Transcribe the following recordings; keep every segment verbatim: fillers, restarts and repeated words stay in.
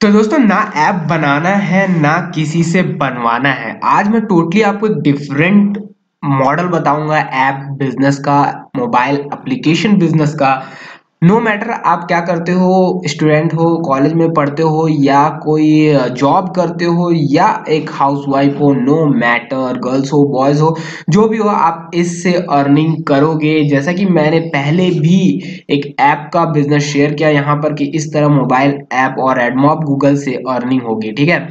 तो दोस्तों ना ऐप बनाना है ना किसी से बनवाना है। आज मैं टोटली आपको डिफरेंट मॉडल बताऊंगा ऐप बिजनेस का, मोबाइल एप्लीकेशन बिजनेस का। नो मैटर आप क्या करते हो, स्टूडेंट हो, कॉलेज में पढ़ते हो या कोई जॉब करते हो या एक हाउसवाइफ हो, नो मैटर गर्ल्स हो बॉयज़ हो जो भी हो, आप इससे अर्निंग करोगे। जैसा कि मैंने पहले भी एक ऐप का बिजनेस शेयर किया यहाँ पर कि इस तरह मोबाइल ऐप और एडमॉब गूगल से अर्निंग होगी, ठीक है।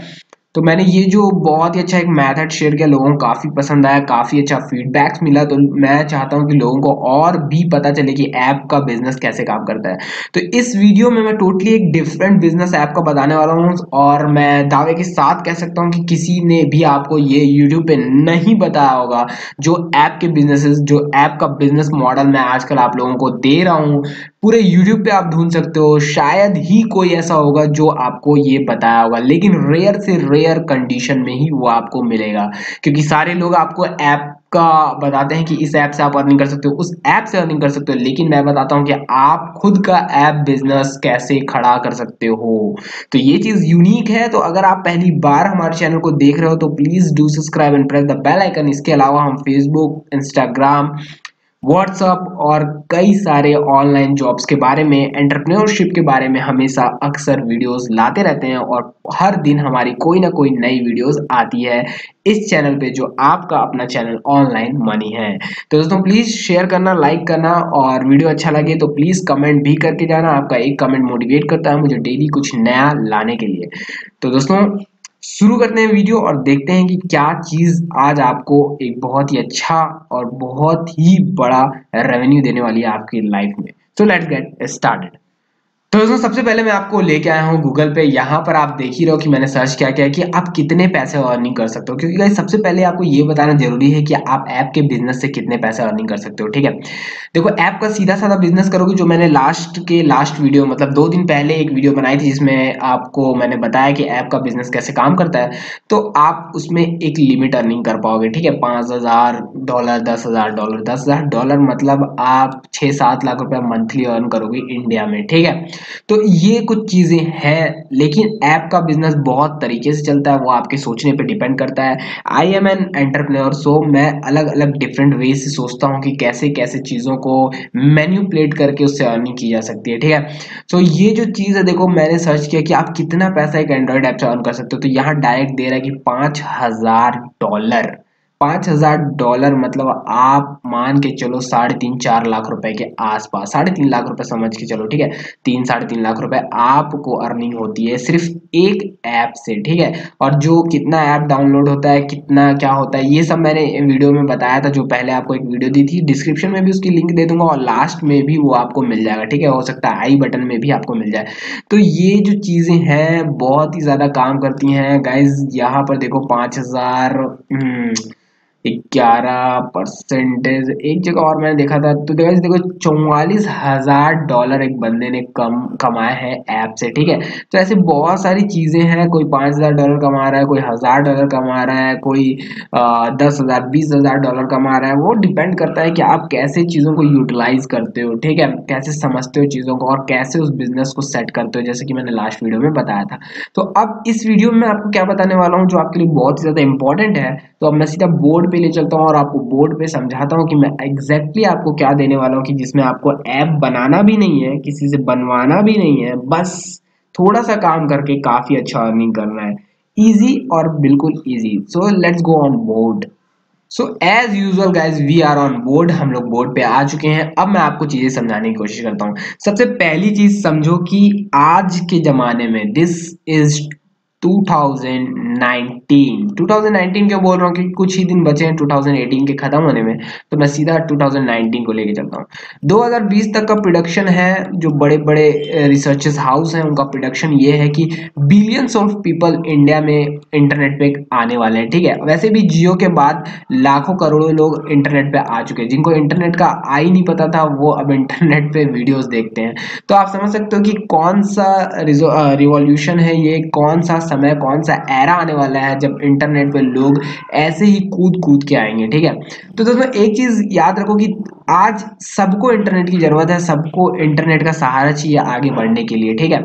तो मैंने ये जो बहुत ही अच्छा एक मैथड शेयर किया, लोगों को काफ़ी पसंद आया, काफ़ी अच्छा फीडबैक्स मिला। तो मैं चाहता हूँ कि लोगों को और भी पता चले कि ऐप का बिजनेस कैसे काम करता है। तो इस वीडियो में मैं टोटली एक डिफरेंट बिजनेस ऐप का बताने वाला हूँ और मैं दावे के साथ कह सकता हूँ कि किसी ने भी आपको ये यूट्यूब पे नहीं बताया होगा जो ऐप के बिजनेसेस, जो ऐप का बिजनेस मॉडल मैं आजकल आप लोगों को दे रहा हूँ। पूरे यूट्यूब पे आप ढूंढ सकते हो, शायद ही कोई ऐसा होगा जो आपको ये बताया होगा, लेकिन रेयर से रेयर कंडीशन में ही वो आपको मिलेगा, क्योंकि सारे लोग आपको ऐप का बताते हैं कि इस ऐप से आप अर्निंग कर सकते हो, उस ऐप से अर्निंग कर सकते हो, लेकिन मैं बताता हूं कि आप खुद का ऐप बिजनेस कैसे खड़ा कर सकते हो। तो ये चीज़ यूनिक है। तो अगर आप पहली बार हमारे चैनल को देख रहे हो तो please do subscribe and press the bell icon. इसके अलावा हम फेसबुक, इंस्टाग्राम, व्हाट्सअप और कई सारे ऑनलाइन जॉब्स के बारे में, एंटरप्रेन्योरशिप के बारे में हमेशा अक्सर वीडियोस लाते रहते हैं और हर दिन हमारी कोई ना कोई नई वीडियोस आती है इस चैनल पे, जो आपका अपना चैनल ऑनलाइन मनी है। तो दोस्तों प्लीज़ शेयर करना, लाइक करना और वीडियो अच्छा लगे तो प्लीज़ कमेंट भी करके जाना। आपका एक कमेंट मोटिवेट करता है मुझे डेली कुछ नया लाने के लिए। तो दोस्तों शुरू करते हैं वीडियो और देखते हैं कि क्या चीज़ आज आपको एक बहुत ही अच्छा और बहुत ही बड़ा रेवेन्यू देने वाली है आपकी लाइफ में। So let's get started. तो दोस्तों सबसे पहले मैं आपको लेके आया हूँ गूगल पे। यहाँ पर आप देख ही रहो कि मैंने सर्च किया क्या कि आप कितने पैसे अर्निंग कर सकते हो, क्योंकि सबसे पहले आपको ये बताना जरूरी है कि आप ऐप के बिजनेस से कितने पैसे अर्निंग कर सकते हो, ठीक है। देखो ऐप का सीधा साधा बिजनेस करोगे, जो मैंने लास्ट के लास्ट वीडियो मतलब दो दिन पहले एक वीडियो बनाई थी जिसमें आपको मैंने बताया कि ऐप का बिजनेस कैसे काम करता है, तो आप उसमें एक लिमिट अर्निंग कर पाओगे, ठीक है। पाँच हज़ार डॉलर दस हज़ार डॉलर दस हज़ार डॉलर मतलब आप छः सात लाख रुपये मंथली अर्न करोगे इंडिया में, ठीक है। तो ये कुछ चीज़ें हैं, लेकिन ऐप का बिजनेस बहुत तरीके से चलता है, वो आपके सोचने पे डिपेंड करता है। I am an entrepreneur, so मैं अलग अलग डिफरेंट वे से सोचता हूँ कि कैसे कैसे चीज़ों को मैन्यूपुलेट करके उससे अर्निंग की जा सकती है, ठीक है। सो ये जो चीज़ है, देखो मैंने सर्च किया कि आप कितना पैसा एक एंड्रॉयड ऐप से अर्न कर सकते हो, तो यहाँ डायरेक्ट दे रहा है कि पाँच हज़ार डॉलर पाँच हज़ार डॉलर मतलब आप मान के चलो साढ़े तीन चार लाख रुपए के आसपास, साढ़े तीन लाख रुपए समझ के चलो, ठीक है। तीन साढ़े तीन लाख रुपए आपको अर्निंग होती है सिर्फ एक ऐप से, ठीक है। और जो कितना ऐप डाउनलोड होता है, कितना क्या होता है, ये सब मैंने वीडियो में बताया था, जो पहले आपको एक वीडियो दी थी। डिस्क्रिप्शन में भी उसकी लिंक दे दूंगा और लास्ट में भी वो आपको मिल जाएगा, ठीक है। हो सकता है आई बटन में भी आपको मिल जाए। तो ये जो चीज़ें हैं बहुत ही ज़्यादा काम करती हैं गाइज। यहाँ पर देखो पाँच हज़ार ग्यारह परसेंटेज एक जगह और मैंने देखा था, तो देखो देखो चौवालीस हज़ार डॉलर एक बंदे ने कम कमाया है ऐप से, ठीक है। तो ऐसे बहुत सारी चीज़ें हैं, कोई पाँच हज़ार डॉलर कमा रहा है, कोई हज़ार डॉलर कमा रहा है, कोई आ, दस हज़ार बीस हज़ार डॉलर कमा रहा है। वो डिपेंड करता है कि आप कैसे चीज़ों को यूटिलाइज़ करते हो, ठीक है, कैसे समझते हो चीज़ों को और कैसे उस बिज़नेस को सेट करते हो, जैसे कि मैंने लास्ट वीडियो में बताया था। तो अब इस वीडियो में आपको क्या बताने वाला हूँ जो आपके लिए बहुत ज़्यादा इंपॉर्टेंट है। तो अब मैं सीधा बोर्ड पे ले चलता हूँ और आपको बोर्ड पे समझाता हूँ कि मैं एग्जैक्टली आपको क्या देने वाला हूँ, कि जिसमें आपको ऐप बनाना भी नहीं है, किसी से बनवाना भी नहीं है, बस थोड़ा सा काम करके काफ़ी अच्छा अर्निंग करना है, इजी और बिल्कुल easy. So let's go on board. So as usual guys we are on board, हम लोग बोर्ड पे आ चुके हैं। अब मैं आपको चीज़ें समझाने की कोशिश करता हूँ। सबसे पहली चीज़ समझो कि आज के ज़माने में this is two thousand nineteen क्यों बोल रहा हूँ, क्योंकि कुछ ही दिन बचे हैं टू थाउजेंड एटीन के खत्म होने में, तो मैं सीधा टू थाउजेंड नाइनटीन को लेके चलता हूँ। दो हज़ार बीस तक का प्रोडक्शन है, जो बड़े बड़े रिसर्चर्स हाउस हैं उनका प्रोडक्शन ये है कि बिलियंस ऑफ पीपल इंडिया में इंटरनेट पे आने वाले हैं, ठीक है। वैसे भी जियो के बाद लाखों करोड़ों लोग इंटरनेट पर आ चुके हैं, जिनको इंटरनेट का आई नहीं पता था वो अब इंटरनेट पर वीडियोज़ देखते हैं। तो आप समझ सकते हो कि कौन सा रिवॉल्यूशन है ये, कौन सा समय, कौन सा एरा आने वाला है जब इंटरनेट पे लोग ऐसे ही कूद कूद के आएंगे। ठीक है, तो दोस्तों एक चीज़ याद रखो कि आज सबको इंटरनेट की ज़रूरत है, सबको इंटरनेट का सहारा चाहिए आगे बढ़ने के लिए। ठीक है,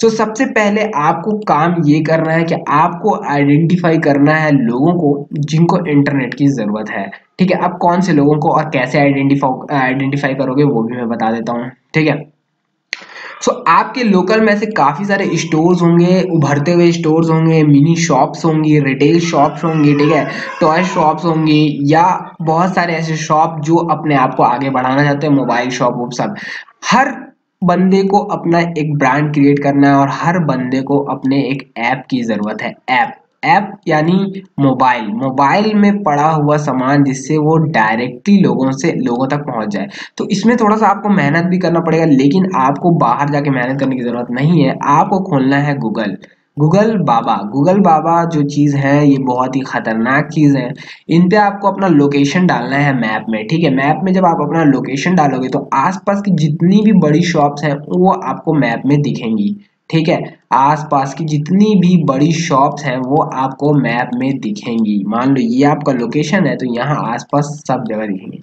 तो सबसे पहले आपको काम ये करना है कि आपको आइडेंटिफाई करना है लोगों को जिनको इंटरनेट की ज़रूरत है। ठीक है, अब कौन से लोगों को और कैसे आइडेंटिफाई आइडेंटिफाई करोगे वो भी मैं बता देता हूँ। ठीक है, सो so, आपके लोकल में से काफ़ी सारे स्टोर्स होंगे, उभरते हुए स्टोर्स होंगे, मिनी शॉप्स होंगी, रिटेल शॉप्स होंगी, ठीक है, टॉय शॉप्स होंगी, या बहुत सारे ऐसे शॉप जो अपने आप को आगे बढ़ाना चाहते हैं, मोबाइल शॉप वो सब। हर बंदे को अपना एक ब्रांड क्रिएट करना है और हर बंदे को अपने एक ऐप की ज़रूरत है। ऐप ऐप यानी मोबाइल, मोबाइल में पड़ा हुआ सामान जिससे वो डायरेक्टली लोगों से लोगों तक पहुंच जाए। तो इसमें थोड़ा सा आपको मेहनत भी करना पड़ेगा, लेकिन आपको बाहर जाके मेहनत करने की ज़रूरत नहीं है। आपको खोलना है गूगल, गूगल बाबा, गूगल बाबा जो चीज़ है ये बहुत ही ख़तरनाक चीज़ है। इन पे आपको अपना लोकेशन डालना है मैप में। ठीक है, मैप में जब आप अपना लोकेशन डालोगे तो आसपास की जितनी भी बड़ी शॉप्स हैं वो आपको मैप में दिखेंगी। ठीक है, आसपास की जितनी भी बड़ी शॉप्स हैं वो आपको मैप में दिखेंगी। मान लो ये आपका लोकेशन है तो यहाँ आसपास सब जगह दिखेंगे।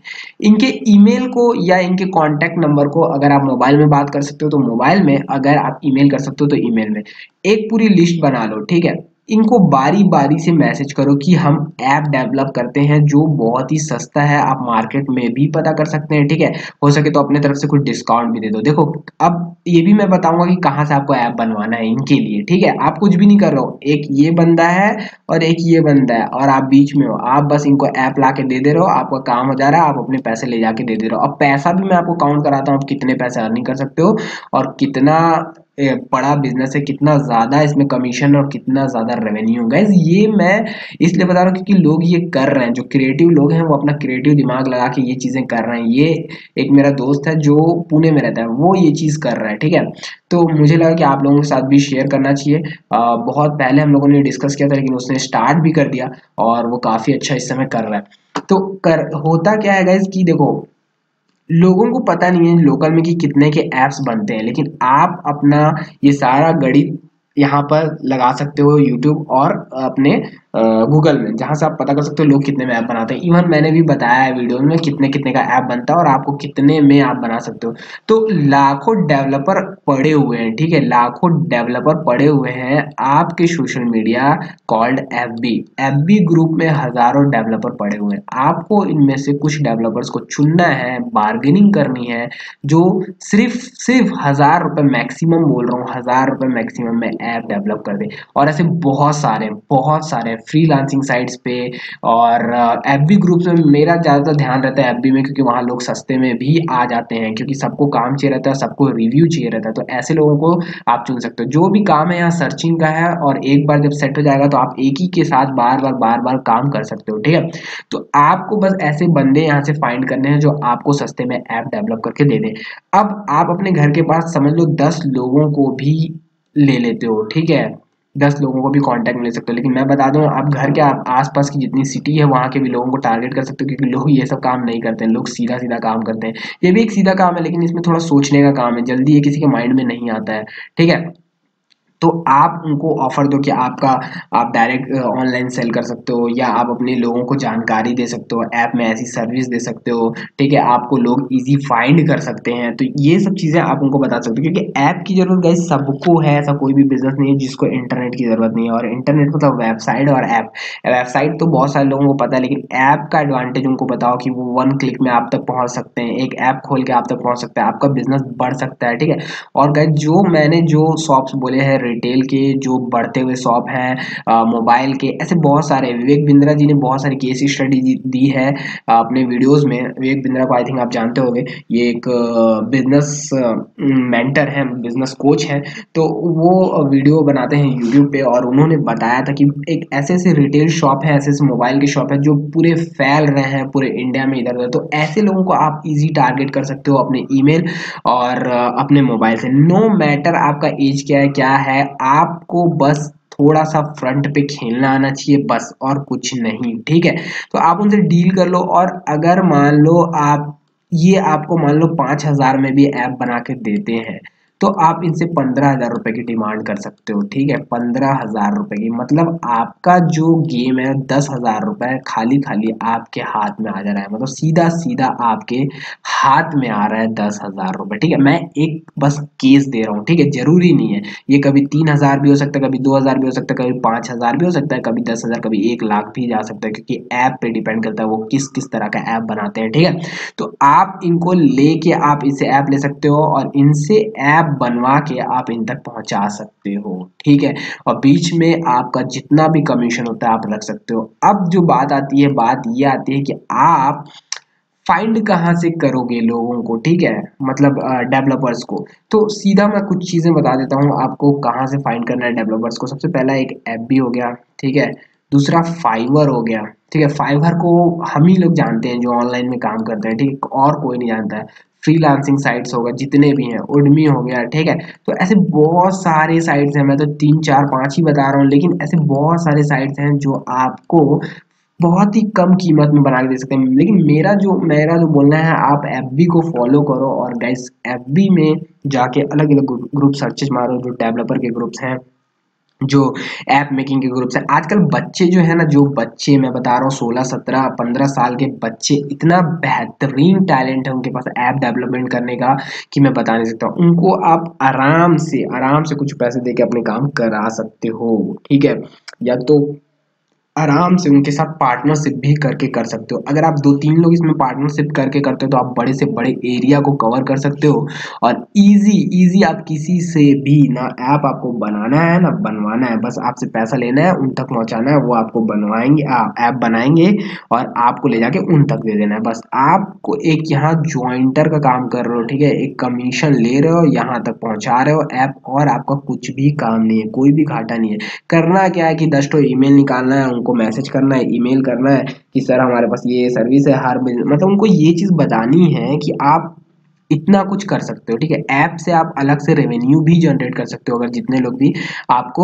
इनके ईमेल को या इनके कॉन्टैक्ट नंबर को अगर आप मोबाइल में बात कर सकते हो तो मोबाइल में, अगर आप ईमेल कर सकते हो तो ईमेल में, एक पूरी लिस्ट बना लो। ठीक है, इनको बारी बारी से मैसेज करो कि हम ऐप डेवलप करते हैं जो बहुत ही सस्ता है, आप मार्केट में भी पता कर सकते हैं। ठीक है, हो सके तो अपने तरफ से कुछ डिस्काउंट भी दे दो। देखो अब ये भी मैं बताऊंगा कि कहाँ से आपको ऐप बनवाना है इनके लिए। ठीक है, आप कुछ भी नहीं कर रहे हो, एक ये बंदा है और एक ये बंदा है और आप बीच में हो, आप बस इनको ऐप ला के दे दे रहे हो, आपका काम हो जा रहा है, आप अपने पैसे ले जाके दे दे रहे हो। अब पैसा भी मैं आपको काउंट कराता हूँ, आप कितने पैसे अर्निंग कर सकते हो और कितना बड़ा बिजनेस है, कितना ज़्यादा इसमें कमीशन और कितना ज़्यादा रेवेन्यू। गाइज ये मैं इसलिए बता रहा हूँ क्योंकि लोग ये कर रहे हैं, जो क्रिएटिव लोग हैं वो अपना क्रिएटिव दिमाग लगा के ये चीज़ें कर रहे हैं। ये एक मेरा दोस्त है जो पुणे में रहता है, वो ये चीज़ कर रहा है। ठीक है, तो मुझे लगा कि आप लोगों के साथ भी शेयर करना चाहिए। आ, बहुत पहले हम लोगों ने डिस्कस किया था लेकिन उसने स्टार्ट भी कर दिया और वो काफ़ी अच्छा इस समय कर रहा है। तो कर होता क्या है गाइज कि देखो लोगों को पता नहीं है लोकल में कि कितने के ऐप्स बनते हैं, लेकिन आप अपना ये सारा गणित यहाँ पर लगा सकते हो यूट्यूब और अपने गूगल में, जहाँ से आप पता कर सकते हो लोग कितने में ऐप बनाते हैं। इवन मैंने भी बताया है वीडियो में कितने कितने का ऐप बनता है और आपको कितने में आप बना सकते हो। तो लाखों डेवलपर पड़े हुए हैं, ठीक है, लाखों डेवलपर पड़े हुए हैं आपके social media called F B F B group में हज़ारों डेवलपर पड़े हुए हैं। आपको इनमें से कुछ डेवलपर्स को चुनना है, बार्गेनिंग करनी है, जो सिर्फ सिर्फ हज़ार रुपये मैक्सिमम बोल रहा हूँ, हज़ार रुपये मैक्सिमम में ऐप डेवलप कर दे। और ऐसे बहुत सारे बहुत सारे फ्रीलांसिंग साइट्स पे और एफबी ग्रुप्स में मेरा ज़्यादातर ध्यान रहता है एफबी में, क्योंकि वहाँ लोग सस्ते में भी आ जाते हैं, क्योंकि सबको काम चाहिए रहता है, सबको रिव्यू चाहिए रहता है। तो ऐसे लोगों को आप चुन सकते हो। जो भी काम है यहाँ सर्चिंग का है और एक बार जब सेट हो जाएगा तो आप एक ही के साथ बार बार बार बार काम कर सकते हो। ठीक है, तो आपको बस ऐसे बंदे यहाँ से फाइंड करने हैं जो आपको सस्ते में ऐप डेवलप करके दे दें। अब आप अपने घर के पास समझ लो दस लोगों को भी ले लेते हो, ठीक है, दस लोगों को भी कांटेक्ट में ले सकते हो। लेकिन मैं बता दूं आप घर के आप आसपास की जितनी सिटी है वहाँ के भी लोगों को टारगेट कर सकते हो, क्योंकि लोग ये सब काम नहीं करते हैं, लोग सीधा सीधा काम करते हैं। ये भी एक सीधा काम है लेकिन इसमें थोड़ा सोचने का काम है, जल्दी ये किसी के माइंड में नहीं आता है। ठीक है, तो आप उनको ऑफ़र दो कि आपका आप डायरेक्ट ऑनलाइन सेल कर सकते हो, या आप अपने लोगों को जानकारी दे सकते हो, ऐप में ऐसी सर्विस दे सकते हो। ठीक है, आपको लोग इजी फाइंड कर सकते हैं। तो ये सब चीज़ें आप उनको बता सकते हो, क्योंकि ऐप की ज़रूरत गाइस सबको है, ऐसा कोई भी बिजनेस नहीं है जिसको इंटरनेट की ज़रूरत नहीं है। और इंटरनेट मतलब वेबसाइट और ऐप, वेबसाइट तो बहुत सारे लोगों को पता है, लेकिन ऐप का एडवांटेज उनको बताओ कि वो वन क्लिक में आप तक पहुँच सकते हैं, एक ऐप खोल के आप तक पहुँच सकते हैं, आपका बिजनेस बढ़ सकता है। ठीक है, और गाइस जो मैंने जो शॉप्स बोले हैं रिटेल के, जो बढ़ते हुए शॉप हैं, मोबाइल के, ऐसे बहुत सारे विवेक बिंद्रा जी ने बहुत सारी केस स्टडी दी है अपने वीडियोस में। विवेक बिंद्रा को आई थिंक आप जानते होंगे, ये एक बिजनेस मेंटर हैं, बिजनेस कोच हैं, तो वो वीडियो बनाते हैं यूट्यूब पे और उन्होंने बताया था कि एक ऐसे ऐसे रिटेल शॉप है, ऐसे ऐसे मोबाइल के शॉप है जो पूरे फैल रहे हैं पूरे इंडिया में इधर उधर। तो ऐसे लोगों को आप ईजी टारगेट कर सकते हो अपने ईमेल और अपने मोबाइल से। नो मैटर आपका एज क्या है क्या है, आपको बस थोड़ा सा फ्रंट पे खेलना आना चाहिए, बस और कुछ नहीं। ठीक है, तो आप उनसे डील कर लो, और अगर मान लो आप ये आपको मान लो पाँच हज़ार में भी ऐप बना के देते हैं तो आप इनसे पंद्रह हज़ार रुपये की डिमांड कर सकते हो। ठीक है, पंद्रह हज़ार रुपये की, मतलब आपका जो गेम है दस हज़ार रुपये खाली खाली आपके हाथ में आ जा रहा है, मतलब सीधा सीधा आपके हाथ में आ रहा है दस हज़ार रुपये। ठीक है, मैं एक बस केस दे रहा हूँ। ठीक है, ज़रूरी नहीं है, ये कभी तीन हज़ार भी हो सकता है, कभी दो हज़ार भी हो सकता है, कभी पाँच हज़ार भी हो सकता है, कभी दस हज़ार, कभी एक लाख भी जा सकता है, क्योंकि ऐप पर डिपेंड करता है वो किस किस तरह का ऐप बनाते हैं। ठीक है, तो आप इनको लेके आप इसे ऐप ले सकते हो और इनसे ऐप बनवा के आप इन तक पहुंचा सकते हो। ठीक है, और बीच में आपका जितना भी कमीशन होता है आप रख सकते हो। अब जो बात आती है, बात ये आती है कि आप फाइंड कहाँ से करोगे लोगों को। ठीक है, मतलब डेवलपर्स को, तो सीधा मैं कुछ चीज़ें बता देता हूँ आपको कहाँ से फाइंड करना है डेवलपर्स को। सबसे पहला एक ऐप भी हो गया, ठीक है, दूसरा फाइवर हो गया। ठीक है, फाइवर को हम ही लोग जानते हैं जो ऑनलाइन में काम करते हैं, ठीक, और कोई नहीं जानता है। फ्रीलांसिंग साइट्स होगा जितने भी हैं, उडमी हो गया, ठीक है, तो ऐसे बहुत सारे साइट्स हैं, मैं तो तीन चार पांच ही बता रहा हूँ, लेकिन ऐसे बहुत सारे साइट्स हैं जो आपको बहुत ही कम कीमत में बना के दे सकते हैं। लेकिन मेरा जो मेरा जो बोलना है, आप एफबी को फॉलो करो और गाइस एफबी में जाके अलग अलग ग्रुप सर्चेज मारो, जो डेवलपर के ग्रुप्स हैं, जो ऐप मेकिंग के ग्रुप्स हैं। आजकल बच्चे जो है ना, जो बच्चे मैं बता रहा हूँ सोलह सत्रह पंद्रह साल के बच्चे, इतना बेहतरीन टैलेंट है उनके पास ऐप डेवलपमेंट करने का कि मैं बता नहीं सकता। उनको आप आराम से आराम से कुछ पैसे देके अपने काम करा सकते हो। ठीक है, या तो आराम से उनके साथ पार्टनरशिप भी करके कर सकते हो। अगर आप दो तीन लोग इसमें पार्टनरशिप करके करते हो तो आप बड़े से बड़े एरिया को कवर कर सकते हो और इजी इजी आप किसी से भी ना, ऐप आपको बनाना है ना बनवाना है, बस आपसे पैसा लेना है, उन तक पहुंचाना है, वो आपको बनवाएंगे, ऐप बनाएंगे और आपको ले जाके उन तक दे देना है। बस आपको एक यहाँ ज्वाइंटर का काम कर रहे हो, ठीक है, एक कमीशन ले रहे हो, यहाँ तक पहुँचा रहे हो ऐप, और आपका कुछ भी काम नहीं है, कोई भी घाटा नहीं है। करना क्या है कि दस ठो ईमेल निकालना है, उनको मैसेज करना है, ईमेल करना है कि सर हमारे पास ये सर्विस है, हर मतलब उनको ये चीज़ बतानी है कि आप इतना कुछ कर सकते हो। ठीक है, ऐप से आप अलग से रेवेन्यू भी जनरेट कर सकते हो अगर जितने लोग भी आपको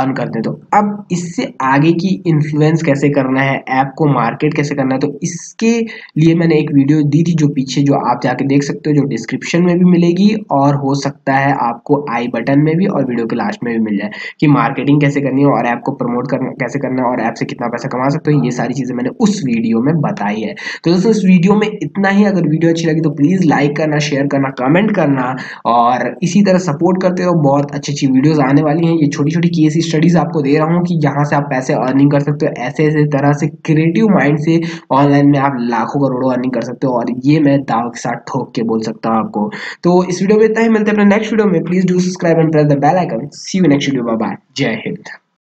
अर्न करते हैं। तो अब इससे आगे की इन्फ्लुएंस कैसे करना है, ऐप को मार्केट कैसे करना है, तो इसके लिए मैंने एक वीडियो दी थी जो पीछे, जो आप जाके देख सकते हो, जो डिस्क्रिप्शन में भी मिलेगी और हो सकता है आपको आई बटन में भी और वीडियो के लास्ट में भी मिल जाए, कि मार्केटिंग कैसे करनी है और ऐप को प्रमोट करना कैसे करना है और ऐप से कितना पैसा कमा सकते हो। ये सारी चीज़ें मैंने उस वीडियो में बताई है। तो दोस्तों इस वीडियो में इतना ही। अगर वीडियो अच्छी लगी तो प्लीज़ लाइक करना, शेयर करना, कमेंट करना और इसी तरह सपोर्ट करते रहो। बहुत अच्छी अच्छी वीडियोस आने वाली हैं। ये छोटी छोटी केस स्टडीज आपको दे रहा हूँ कि यहाँ से आप पैसे अर्निंग कर सकते हो, ऐसे ऐसे तरह से क्रिएटिव माइंड से ऑनलाइन में आप लाखों करोड़ों अर्निंग कर सकते हो, और ये मैं दाव के साथ ठोक के बोल सकता हूँ आपको। तो इस वीडियो में इतना ही, मिलते हैं अपने नेक्स्ट वीडियो में। Please do subscribe and press the bell icon. See you next video, bye bye, जय हिंद।